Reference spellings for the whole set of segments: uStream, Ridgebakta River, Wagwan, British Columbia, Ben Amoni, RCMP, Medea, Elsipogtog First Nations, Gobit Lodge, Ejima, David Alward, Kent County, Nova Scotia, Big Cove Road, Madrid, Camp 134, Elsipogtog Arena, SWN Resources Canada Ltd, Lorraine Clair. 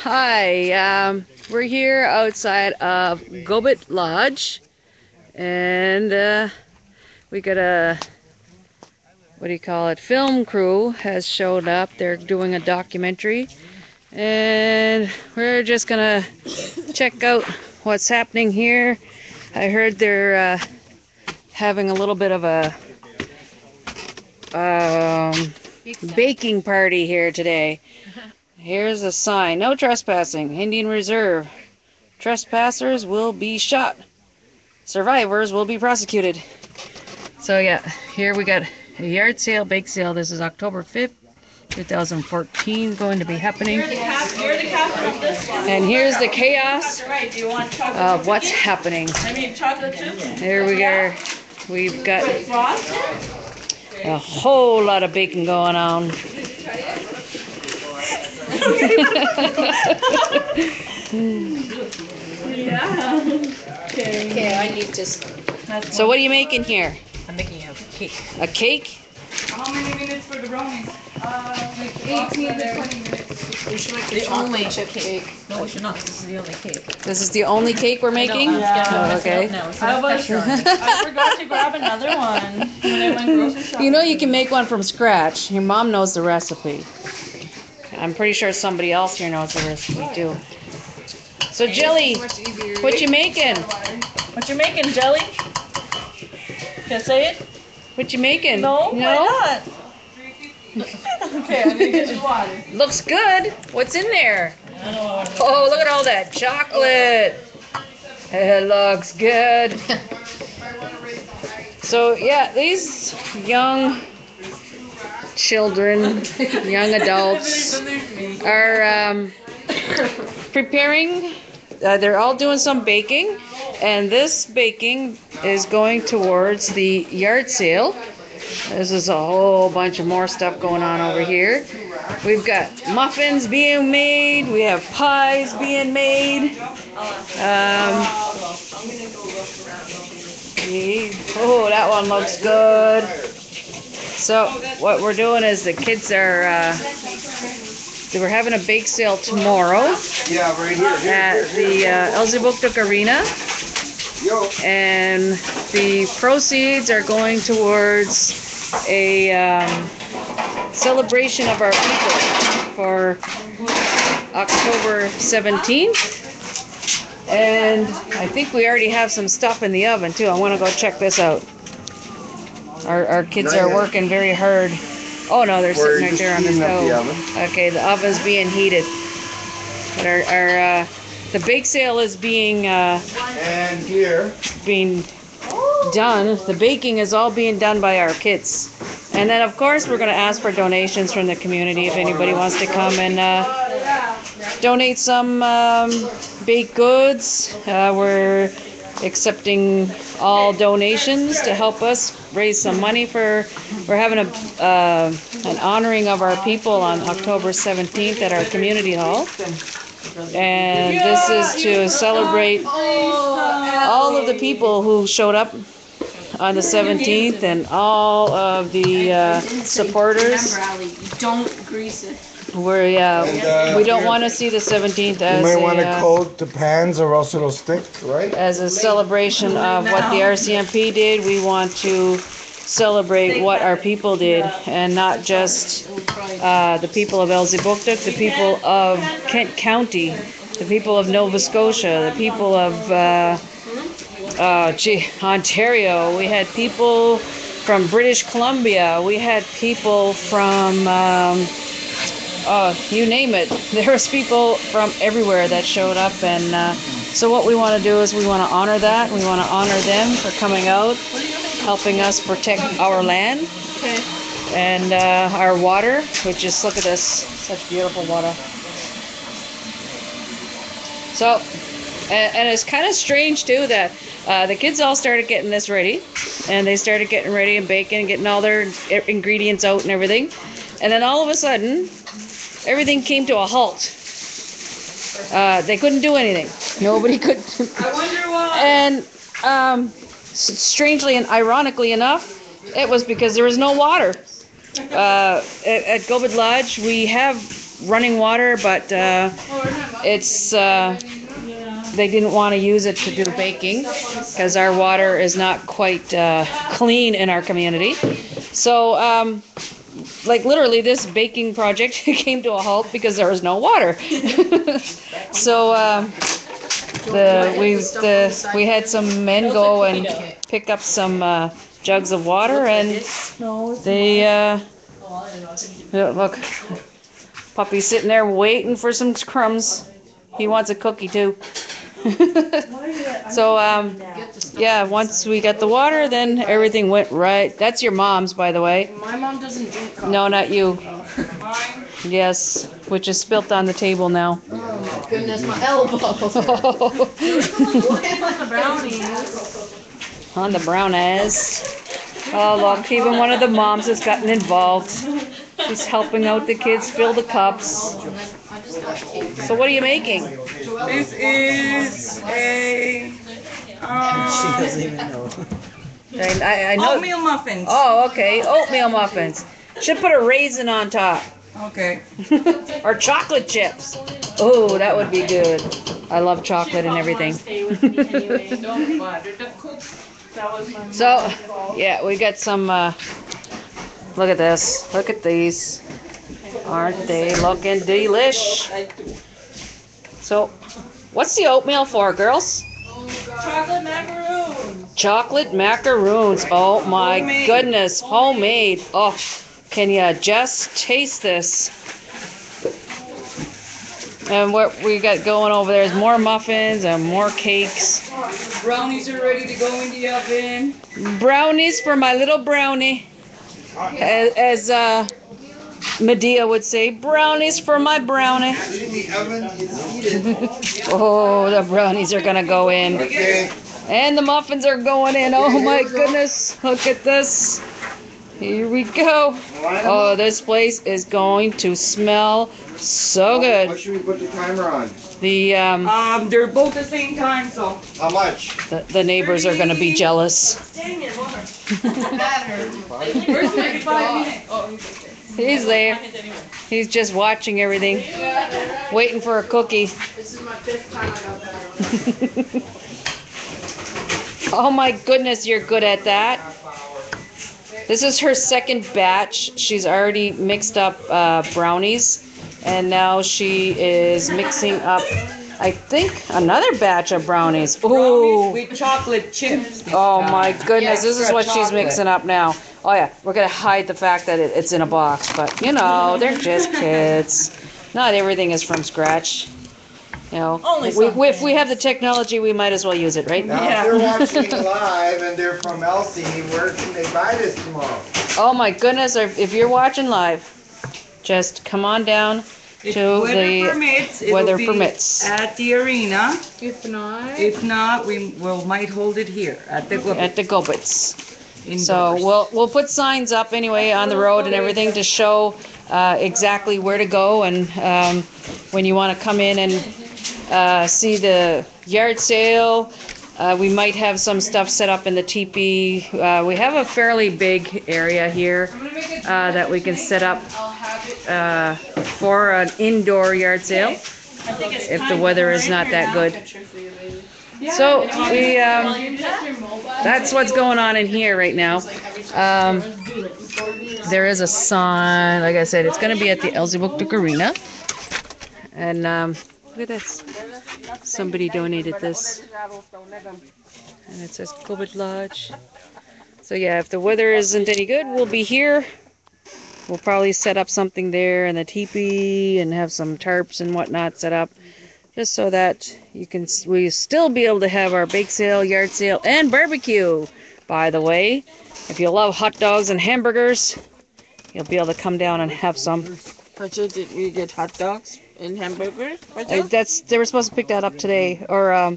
Hi, we're here outside of Gobet Lodge, and we got a, film crew has showed up. They're doing a documentary, and we're just gonna check out what's happening here. I heard they're having a little bit of a baking party here today. Here's a sign, no trespassing, Indian Reserve. Trespassers will be shot. Survivors will be prosecuted. So yeah, here we got a yard sale, bake sale. This is October 5th, 2014, going to be happening. And here's the chaos of what's happening. Here we are. We've got a whole lot of baking going on. Okay, I need just. So what are you making here? I'm making a cake. A cake? How many minutes for the brownies? Like 18 to 20 minutes. We should make the only cake. No, we should not. This is the only cake. This is the only cake we're making? Yeah. Oh, okay. I forgot to grab another one when I went grocery shopping. You know you can make one from scratch. Your mom knows the recipe. I'm pretty sure somebody else here knows the recipe too. So Jelly, what you making? What you making, Jelly? Can I say it? What you making? No, why not? Okay, I'm gonna get you water. Looks good. What's in there? Oh, look at all that chocolate. It looks good. So yeah, these young children, young adults are preparing. They're all doing some baking, and this baking is going towards the yard sale. This is a whole bunch of more stuff going on over here. We've got muffins being made. We have pies being made. Oh, that one looks good. So what we're doing is the kids are, we're having a bake sale tomorrow at the Elsipogtog Arena, and the proceeds are going towards a celebration of our people for October 17th. And I think we already have some stuff in the oven too. I want to go check this out. Our kids are working very hard. Oh no, they're sitting right there on the stove. Okay, the oven's being heated. But our the bake sale is being done. The baking is all being done by our kids. And then of course we're going to ask for donations from the community if anybody wants to come and donate some baked goods. We're accepting all donations to help us raise some money for. We're having a an honoring of our people on October 17th at our community hall, and this is to celebrate all of the people who showed up on the 17th and all of the supporters. Don't grease it. We don't want to see the 17th as you may want to coat the pans or else it'll stick, right? As a celebration of what the RCMP did. We want to celebrate what our people did, and not just the people of Elsipogtog, the people of Kent County, the people of Nova Scotia, the people of Ontario. We had people from British Columbia. We had people from... you name it. There was people from everywhere that showed up, and so what we want to do is we want to honor that. We want to honor them for coming out, helping us protect our land and our water, which is, look at this, such beautiful water. So, and it's kind of strange too that the kids all started getting this ready, and they started getting ready and baking and getting all their ingredients out and everything, and then all of a sudden, everything came to a halt. They couldn't do anything. Nobody could. I wonder why. And strangely and ironically enough, it was because there was no water. at Gilbert Lodge, we have running water, but it's they didn't want to use it to do baking because our water is not quite clean in our community. So, like literally, this baking project came to a halt because there was no water. So we had some men go and pick up some jugs of water, and they look, puppy's sitting there waiting for some crumbs. He wants a cookie too. So yeah, once we got the water, then everything went right. That's your mom's, by the way. My mom doesn't drink coffee. No, not you. Yes, which is spilt on the table now. Oh my goodness, my elbow. On the brown ass. Oh look, even one of the moms has gotten involved. She's helping out the kids fill the cups. So what are you making? This is a she doesn't even know. I know. Oatmeal muffins. Oh, okay. Oatmeal muffins. Should put a raisin on top. Okay. Or chocolate chips. Oh, that would be good. I love chocolate and everything. So, yeah, we got some, look at this. Look at these. Aren't they looking delish? So, what's the oatmeal for, girls? Chocolate macaroons. Chocolate macaroons. Oh my goodness. Homemade. Oh, can you just taste this? And what we got going over there is more muffins and more cakes. Brownies are ready to go in the oven. Brownies for my little brownie. As Medea would say, brownies for my brownie. Oh, the brownies are gonna go in. Okay. And the muffins are going in. Oh my goodness, look at this. Here we go. Oh, this place is going to smell so good. What should we put the timer on? The they're both the same time, so. How much? The neighbors are gonna be jealous. Dang it, what? Where's my 5 minutes? Oh, he's there. He's there. He's just watching everything, waiting for a cookie. This is my 5th time I got that. Oh my goodness, you're good at that. This is her 2nd batch. She's already mixed up brownies, and now she is mixing up, I think, another batch of brownies. Ooh, with chocolate chips. Oh my goodness, this is what she's mixing up now. Oh yeah, we're gonna hide the fact that it's in a box, but you know, they're just kids. Not everything is from scratch. You know, only if we have the technology, we might as well use it, right? Now, yeah. If they're watching live and they're from Elsie, where can they buy this tomorrow? Oh my goodness, if you're watching live, just come on down to if weather permits. At the arena. If not, we might hold it here at the Gilberts. At the Gilberts. So we'll put signs up anyway on the road and everything to show exactly where to go, and when you want to come in and see the yard sale. We might have some stuff set up in the teepee. We have a fairly big area here that we can set up for an indoor yard sale if the weather is not that good. So we, that's what's going on in here right now. There is a sign, like I said, it's going to be at the Elsipogtog Arena. And look at this. Somebody donated this. And it says Gilbert Lodge. So yeah, if the weather isn't any good, we'll be here. We'll probably set up something there in the teepee and have some tarps and whatnot set up. Just so that we still be able to have our bake sale, yard sale, and barbecue. By the way, if you love hot dogs and hamburgers, you'll be able to come down and have some. Did we get hot dogs and hamburgers? They were supposed to pick that up today or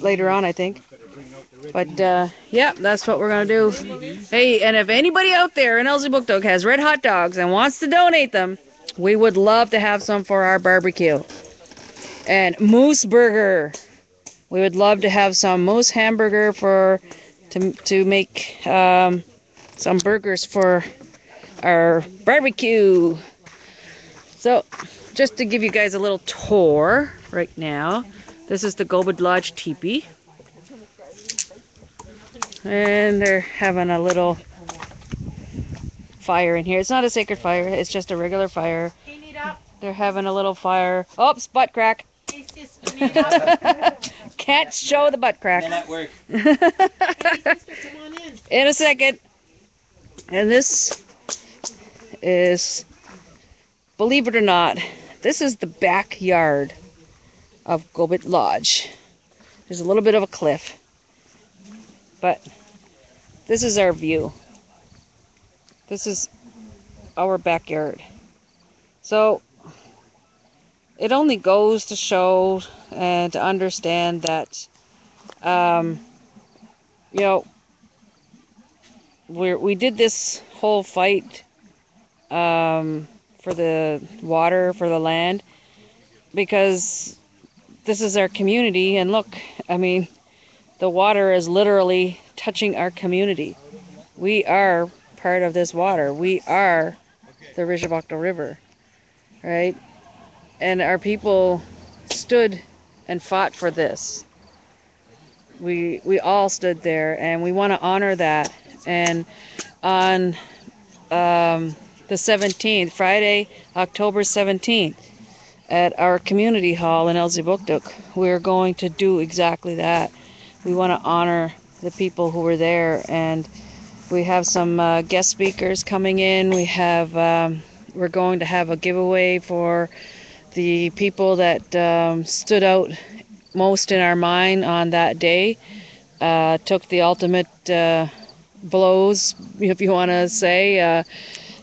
later on, I think. But yeah, that's what we're gonna do. Hey, and if anybody out there in Elsipogtog has red hot dogs and wants to donate them, we would love to have some for our barbecue. And moose burger, we would love to have some moose hamburger to make some burgers for our barbecue. So just to give you guys a little tour right now, this is the Gobud Lodge teepee, and they're having a little fire in here. It's not a sacred fire, it's just a regular fire. They're having a little fire. Oh, butt crack. Can't show the butt crack. In a second. And this is, believe it or not, this is the backyard of Gobud Lodge. There's a little bit of a cliff, but this is our view. This is our backyard. So it only goes to show and to understand that, you know, we did this whole fight for the water, for the land, because this is our community. And look, I mean, the water is literally touching our community. We are part of this water. We are the Ridgebakta River, right? And our people stood and fought for this. We all stood there, and we want to honor that. And on the 17th, Friday, October 17th, at our community hall in Elsipogtog, we're going to do exactly that. We want to honor the people who were there, and we have some guest speakers coming in. We have we're going to have a giveaway for the people that stood out most in our mind on that day, took the ultimate blows, if you want to say.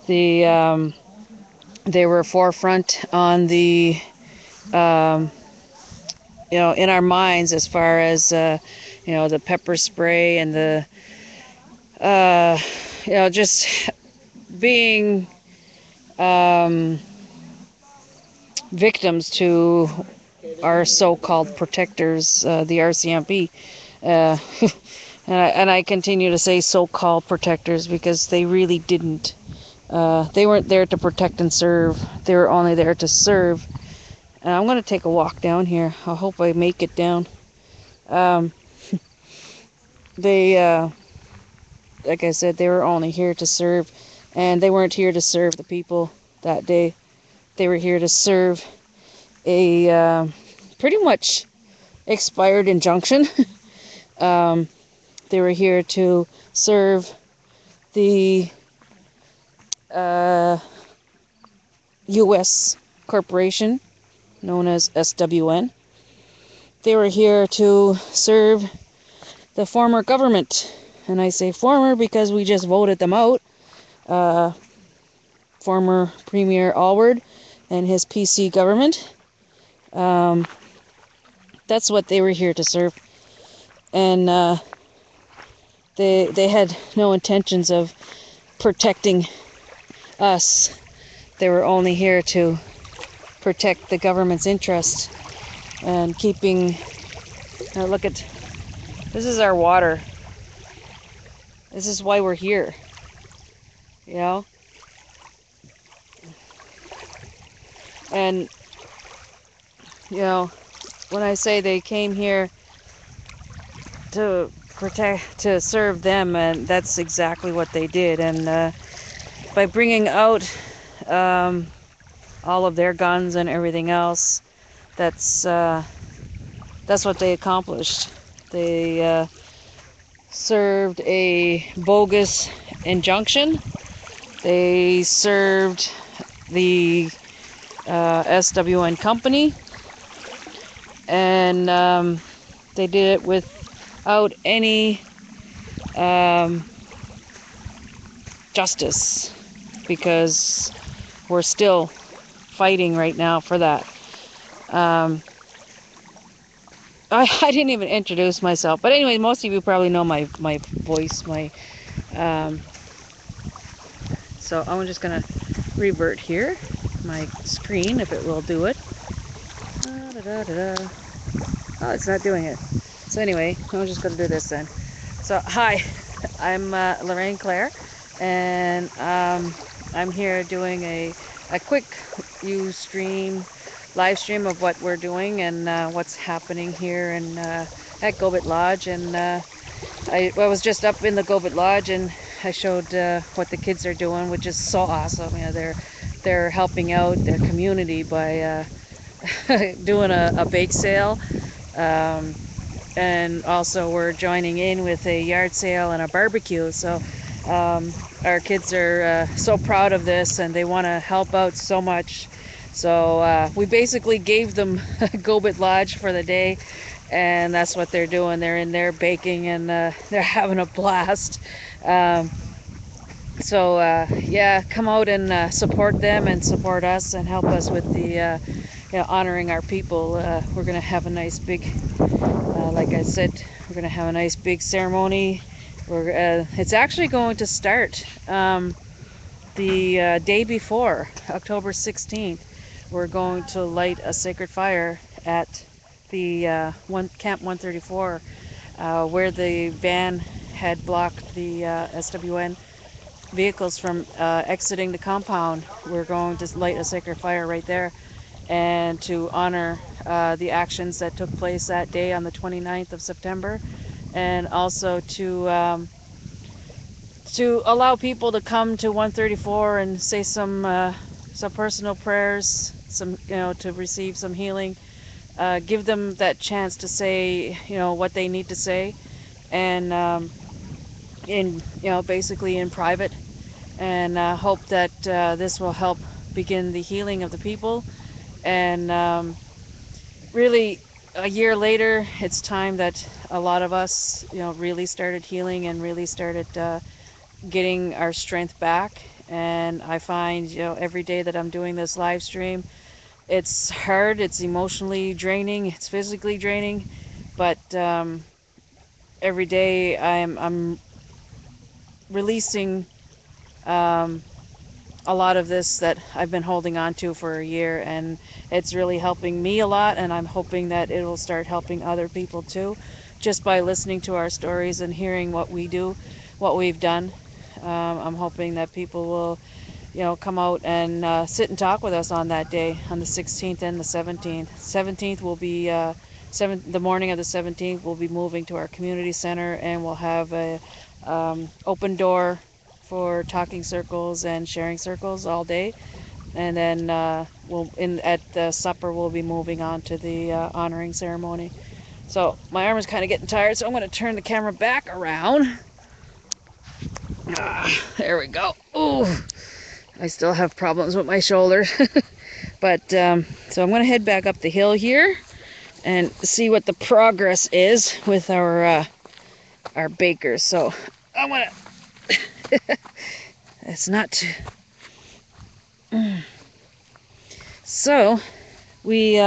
They were forefront on the, you know, in our minds as far as, you know, the pepper spray and the, you know, just being victims to our so-called protectors, the RCMP. And I continue to say so-called protectors, because they really didn't. They weren't there to protect and serve. They were only there to serve. And I'm going to take a walk down here. I hope I make it down. Like I said, they were only here to serve. And they weren't here to serve the people that day. They were here to serve a pretty much expired injunction. They were here to serve the U.S. corporation known as SWN. They were here to serve the former government. And I say former because we just voted them out. Former Premier Alward and his PC government. That's what they were here to serve. And they had no intentions of protecting us. They were only here to protect the government's interests and keeping. Now look at, this is our water. This is why we're here, you know? And, you know, when I say they came here to protect, to serve them, and that's exactly what they did. And by bringing out all of their guns and everything else, that's what they accomplished. They served a bogus injunction. They served the SWN company, and they did it without any justice, because we're still fighting right now for that. I didn't even introduce myself, but anyway, most of you probably know my voice, so I'm just gonna revert here my screen, if it will do it. Oh, it's not doing it. So anyway, I'm just gonna do this then. So hi, I'm Lorraine Clair, and I'm here doing a quick uStream live stream of what we're doing and what's happening here and at Gobit Lodge. And I was just up in the Gobit Lodge and I showed what the kids are doing, which is so awesome. You know, they're helping out their community by doing a bake sale, and also we're joining in with a yard sale and a barbecue. So our kids are so proud of this and they want to help out so much. So we basically gave them Gobit Lodge for the day, and that's what they're doing. They're in there baking and they're having a blast. So come out and support them and support us and help us with the honoring our people. We're gonna have a nice big, like I said, we're gonna have a nice big ceremony. It's actually going to start the day before, October 16th. We're going to light a sacred fire at the Camp 134, where the van had blocked the SWN vehicles from exiting the compound. We're going to light a sacred fire right there and to honor the actions that took place that day on the 29th of September, and also to allow people to come to 134 and say some personal prayers, to receive some healing. Give them that chance to say, what they need to say, and basically in private, and hope that this will help begin the healing of the people. And really, a year later, it's time that a lot of us, really started healing and really started getting our strength back. And I find, every day that I'm doing this live stream, it's hard, it's emotionally draining, it's physically draining, but every day I'm releasing a lot of this that I've been holding on to for a year, and it's really helping me a lot, and I'm hoping that it will start helping other people too, just by listening to our stories and hearing what we do, what we've done. I'm hoping that people will come out and sit and talk with us on that day, on the 16th and the 17th. 17th will be the morning of the 17th. We'll be moving to our community center, and we'll have a open door for talking circles and sharing circles all day. And then at the supper we'll be moving on to the honoring ceremony. So my arm is kind of getting tired, so I'm going to turn the camera back around. There we go. Ooh. I still have problems with my shoulder, but so I'm going to head back up the hill here and see what the progress is with our bakers. So I want to. It's not too. So we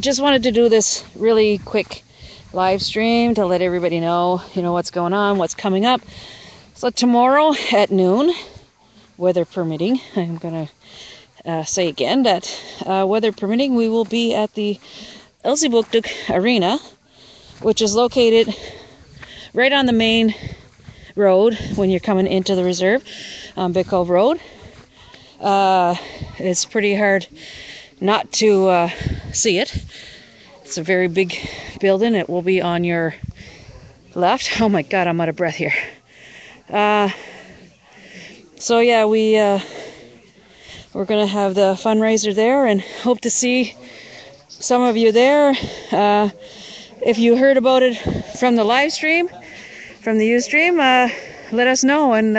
just wanted to do this really quick live stream to let everybody know, what's going on, what's coming up. So tomorrow at noon, weather permitting, I'm going to say again that weather permitting, we will be at the Elsipogtog Arena, which is located right on the main road when you're coming into the reserve on Big Cove Road. It's pretty hard not to see it. It's a very big building. It will be on your left. Oh my God, I'm out of breath here. We're gonna have the fundraiser there and hope to see some of you there. If you heard about it from the live stream, from the Ustream, let us know, and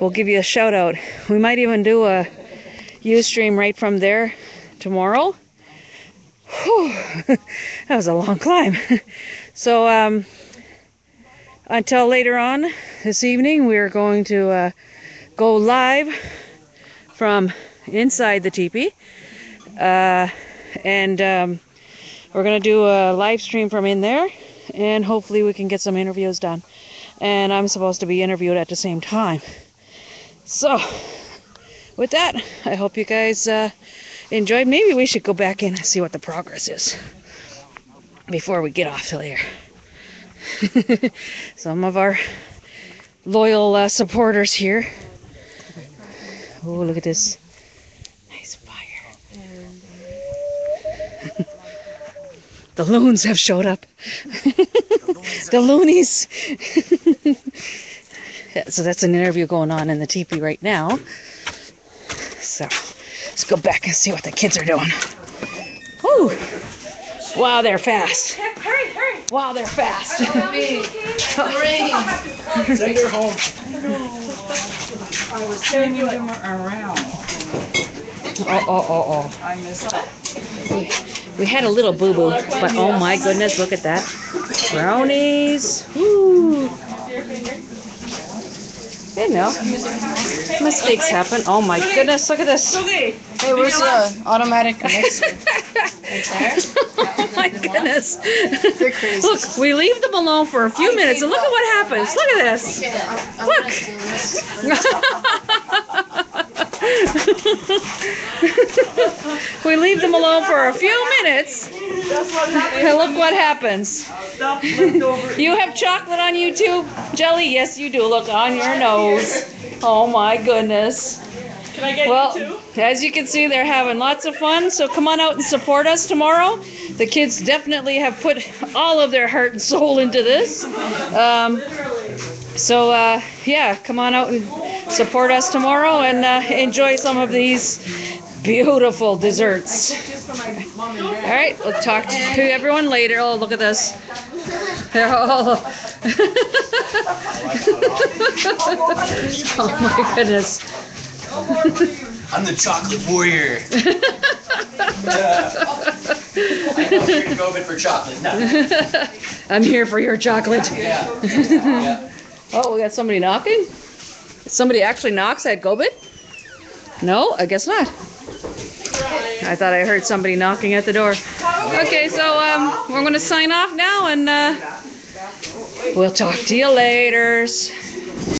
we'll give you a shout out. We might even do a Ustream right from there tomorrow. Whew, that was a long climb. So until later on this evening, we're going to go live from inside the teepee. We're going to do a live stream from in there, and hopefully we can get some interviews done. And I'm supposed to be interviewed at the same time. So with that, I hope you guys enjoyed. Maybe we should go back in and see what the progress is before we get off till here. Some of our loyal supporters here. Oh, look at this. Nice fire. The loons have showed up. The loonies. So that's an interview going on in the teepee right now. So let's go back and see what the kids are doing. Woo! Wow, they're fast. Hurry, hurry. Wow, they're fast. Take her home. I was sending you them around. Oh. I missed it. We had a little boo-boo, but oh my goodness, look at that. Brownies. Woo! You know, mistakes happen. Oh my goodness, look at this. Hey, where's the automatic mixer? Oh my goodness. Look, we leave them alone for a few minutes and look at what happens. Look at this. Look. We leave them alone for a few minutes and look what happens. You have chocolate on YouTube? Jelly? Yes, you do. Look, on your nose. Oh my goodness. Can I get you too? As you can see, they're having lots of fun, so come on out and support us tomorrow. The kids definitely have put all of their heart and soul into this. Yeah, come on out and support us tomorrow and enjoy some of these beautiful desserts. All right, we'll talk to everyone later. Oh, look at this. Oh my goodness. I'm the chocolate warrior. I'm here to go for chocolate. No. I'm here for your chocolate. Yeah. Oh, we got somebody knocking? Somebody actually knocks at Gobit? No, I guess not. I thought I heard somebody knocking at the door. Okay, so we're going to sign off now and we'll talk to you later.